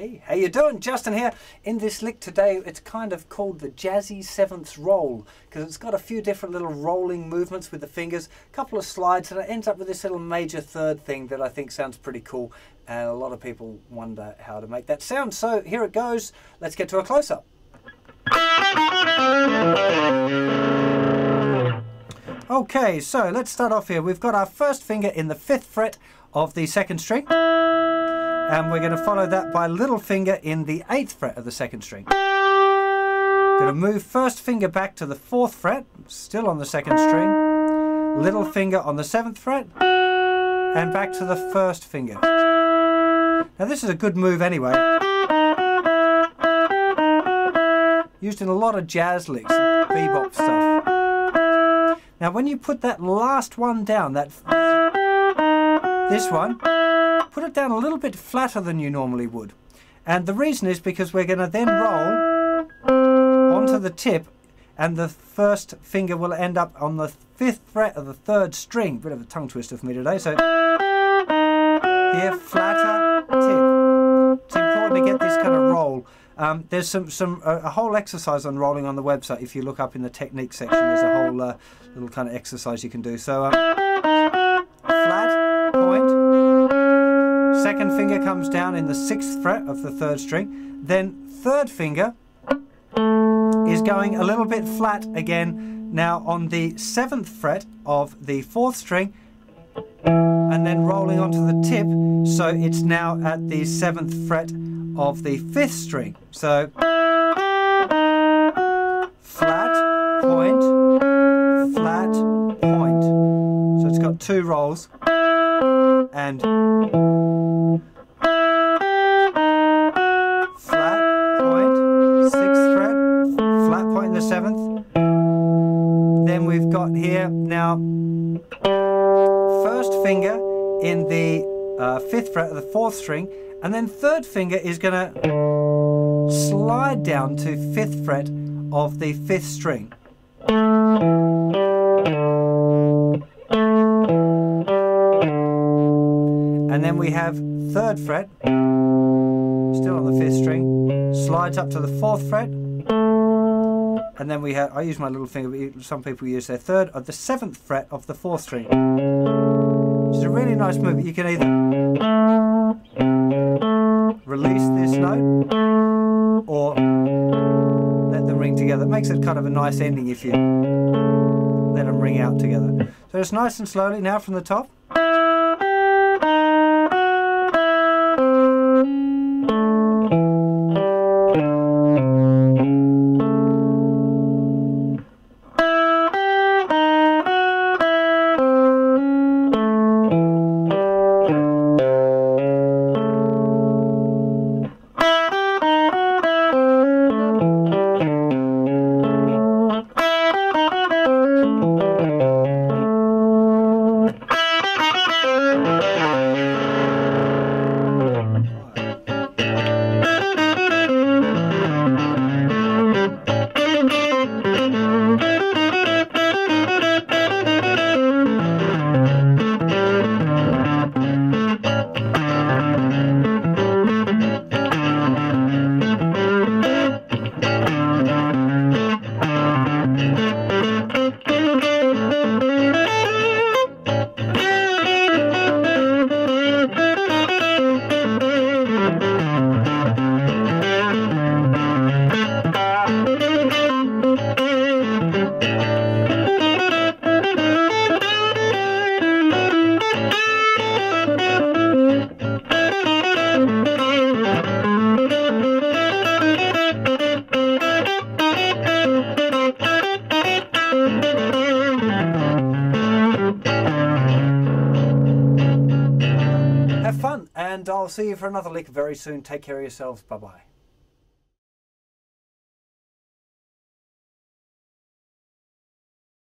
Hey, how you doing? Justin here. In this lick today, it's kind of called the Jazzy 7th Roll because it's got a few different little rolling movements with the fingers, a couple of slides, and it ends up with this little major third thing that I think sounds pretty cool, and a lot of people wonder how to make that sound. So here it goes. Let's get to a close-up. Okay, so let's start off here. We've got our first finger in the 5th fret of the 2nd string. And we're going to follow that by little finger in the 8th fret of the 2nd string. Going to move first finger back to the 4th fret, still on the 2nd string. Little finger on the 7th fret, and back to the 1st finger. Now this is a good move anyway. Used in a lot of jazz licks, bebop stuff. Now when you put that last one down, this one, put it down a little bit flatter than you normally would. And the reason is because we're going to then roll onto the tip, and the first finger will end up on the 5th fret of the 3rd string. Bit of a tongue twister for me today. So here, flatter, tip. It's important to get this kind of roll. There's a whole exercise on rolling on the website. If you look up in the technique section, there's a whole little kind of exercise you can do. So flat, point. Second finger comes down in the 6th fret of the 3rd string. Then 3rd finger is going a little bit flat again. Now on the 7th fret of the 4th string, and then rolling onto the tip. So it's now at the 7th fret of the 5th string. So flat, point, flat, point. So it's got two rolls. And flat, point, 6th fret, flat point in the 7th. Then we've got here now 1st finger in the 5th fret of the 4th string, and then 3rd finger is going to slide down to 5th fret of the 5th string. And then we have 3rd fret, still on the 5th string, slides up to the 4th fret, and then we have, I use my little finger, but some people use their 3rd, or the 7th fret of the 4th string. It's a really nice move. You can either release this note, or let them ring together. It makes it kind of a nice ending if you let them ring out together. So it's nice and slowly now from the top. Have fun, and I'll see you for another lick very soon. Take care of yourselves. Bye-bye.